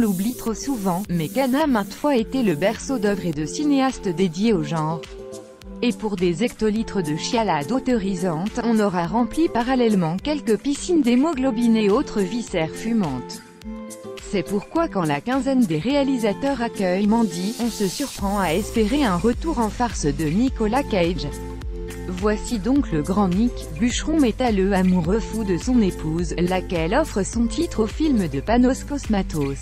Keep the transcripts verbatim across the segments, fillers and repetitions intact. l'oublie trop souvent, mais Cannes a maintes fois été le berceau d'œuvres et de cinéastes dédiés au genre. Et pour des hectolitres de chialade autorisante, on aura rempli parallèlement quelques piscines d'hémoglobine et autres viscères fumantes. C'est pourquoi quand la quinzaine des réalisateurs accueille Mandy, on se surprend à espérer un retour en farce de Nicolas Cage. Voici donc le grand Nick, bûcheron métalleux amoureux fou de son épouse, laquelle offre son titre au film de Panos Cosmatos.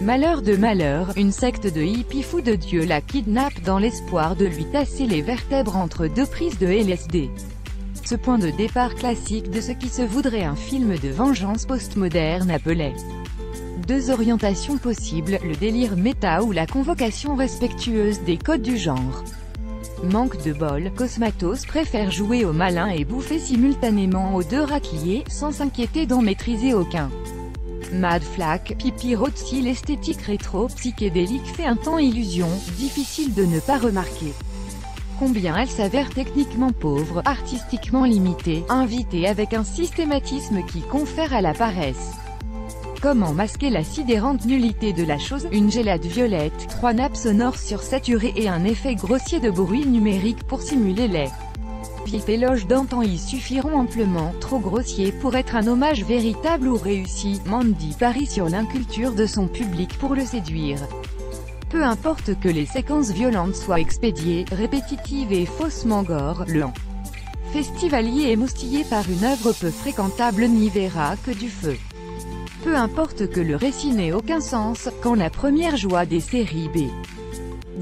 Malheur de malheur, une secte de hippies fous de Dieu la kidnappe dans l'espoir de lui tasser les vertèbres entre deux prises de L S D. Ce point de départ classique de ce qui se voudrait un film de vengeance postmoderne appelait deux orientations possibles, le délire méta ou la convocation respectueuse des codes du genre. Manque de bol, Cosmatos préfère jouer au malin et bouffer simultanément aux deux racliers, sans s'inquiéter d'en maîtriser aucun. Mad Flack, Pipi Rotsi, l'esthétique rétro-psychédélique fait un temps illusion, difficile de ne pas remarquer combien elle s'avère techniquement pauvre, artistiquement limitée, invitée avec un systématisme qui confère à la paresse. Comment masquer la sidérante nullité de la chose? Une gélade violette, trois nappes sonores sursaturées et un effet grossier de bruit numérique pour simuler les piètes éloges d'antan y suffiront amplement, trop grossiers pour être un hommage véritable ou réussi. Mandy parie sur l'inculture de son public pour le séduire. Peu importe que les séquences violentes soient expédiées, répétitives et faussement gore, le festivalier émoustillé par une œuvre peu fréquentable n'y verra que du feu. Peu importe que le récit n'ait aucun sens, quand la première joie des séries B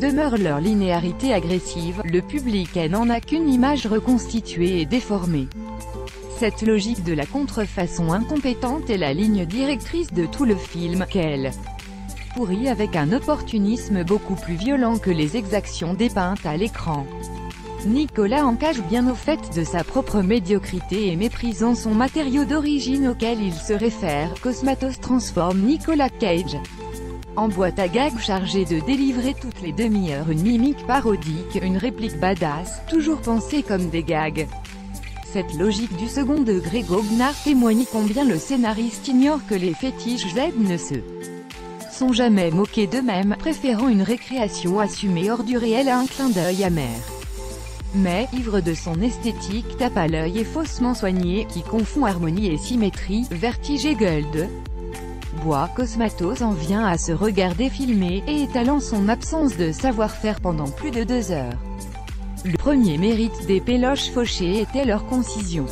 demeure leur linéarité agressive, le public n'en a qu'une image reconstituée et déformée. Cette logique de la contrefaçon incompétente est la ligne directrice de tout le film, qu'elle pourrit avec un opportunisme beaucoup plus violent que les exactions dépeintes à l'écran. Nicolas en cache bien au fait de sa propre médiocrité et méprisant son matériau d'origine auquel il se réfère, Cosmatos transforme Nicolas Cage en boîte à gags chargée de délivrer toutes les demi-heures une mimique parodique, une réplique badass, toujours pensée comme des gags. Cette logique du second degré goguenard témoigne combien le scénariste ignore que les fétiches Z ne se sont jamais moqués d'eux-mêmes, préférant une récréation assumée hors du réel à un clin d'œil amer. Mais, ivre de son esthétique tape à l'œil et faussement soigné, qui confond harmonie et symétrie, vertige et gueule de bois, Cosmatos en vient à se regarder filmer, et étalant son absence de savoir-faire pendant plus de deux heures. Le premier mérite des péloches fauchées était leur concision.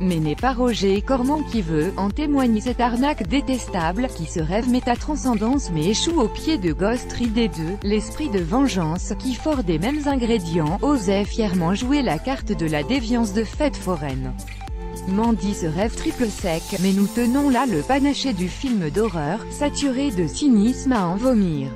Mais n'est pas Roger Corman qui veut en témoigner cette arnaque détestable, qui se rêve méta-transcendance mais échoue au pied de Ghost Rider deux, l'esprit de vengeance, qui fort des mêmes ingrédients, osait fièrement jouer la carte de la déviance de fête foraine. Mandy se rêve triple sec, mais nous tenons là le panaché du film d'horreur, saturé de cynisme à en vomir.